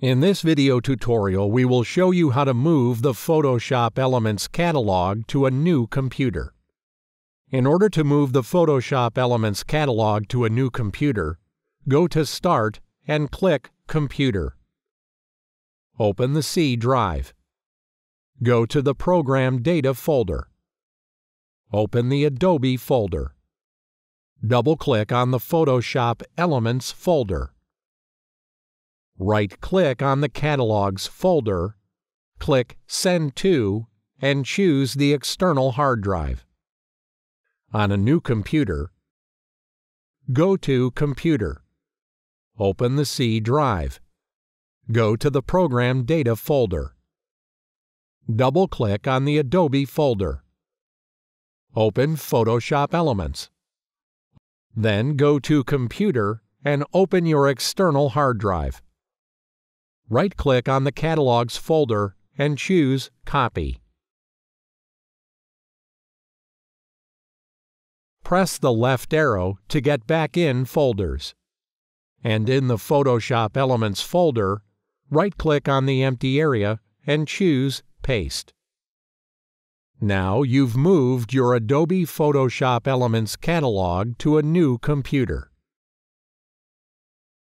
In this video tutorial, we will show you how to move the Photoshop Elements catalog to a new computer. In order to move the Photoshop Elements catalog to a new computer, go to Start and click Computer. Open the C drive. Go to the Program Data folder. Open the Adobe folder. Double-click on the Photoshop Elements folder. Right-click on the Catalogs folder, click Send To, and choose the external hard drive. On a new computer, go to Computer. Open the C drive. Go to the Program Data folder. Double-click on the Adobe folder. Open Photoshop Elements. Then go to Computer and open your external hard drive. Right-click on the Catalogs folder and choose Copy. Press the left arrow to get back in folders. And in the Photoshop Elements folder, right-click on the empty area and choose Paste. Now you've moved your Adobe Photoshop Elements catalog to a new computer.